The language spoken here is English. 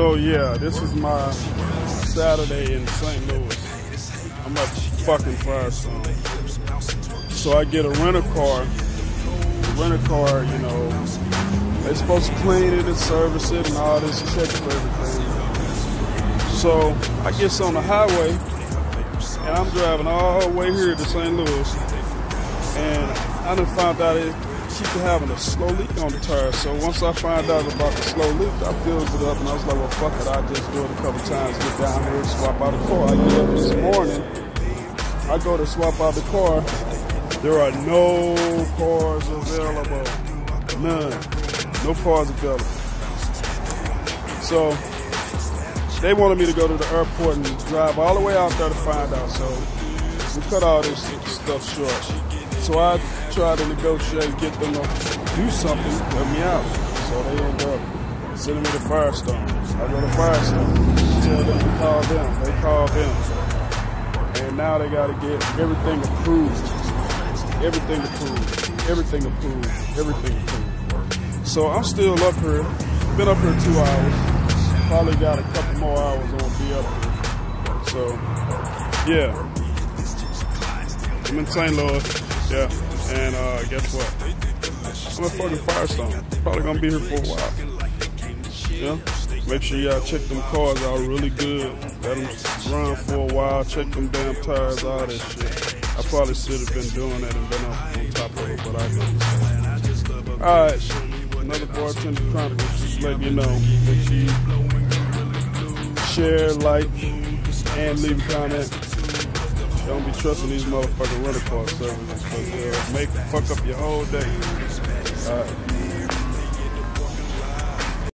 So yeah, this is my Saturday in St. Louis. I'm at the fucking Firestone. So I get a rental car. The rental car, you know, they're supposed to clean it and service it and all this, check for everything. So I get on the highway and I'm driving all the way here to St. Louis, and I done found out it keeps having a slow leak on the tire. So once I find out about the slow leak, I filled it up and I was like, well, fuck it, I just do it a couple times, get down here and swap out the car. I get up this morning, I go to swap out the car. There are no cars available. None. No cars available. So they wanted me to go to the airport and drive all the way out there to find out. So we cut all this stuff short. So I tried to negotiate, get them to do something, let me out. So they ended up sending me to Firestone. I go to Firestone, tell them to call them. They call them. And now they got to get everything approved. Everything approved, everything approved, everything approved. So I'm still up here, been up here 2 hours, probably got a couple more hours and I'll be up here. So, yeah, I'm in St. Louis, yeah, and guess what? I'm at fucking Firestone, probably gonna be here for a while, yeah? Make sure y'all check them cars out really good, let them run for a while, check them damn tires, all that shit. I probably should have been doing that and been on top of it, but I didn't. Alright, another Bartender Chronicle's, just letting you know. Make sure you share, like, and leave a comment. Don't be trusting these motherfucking rental car services, because they'll fuck up your whole day. Alright.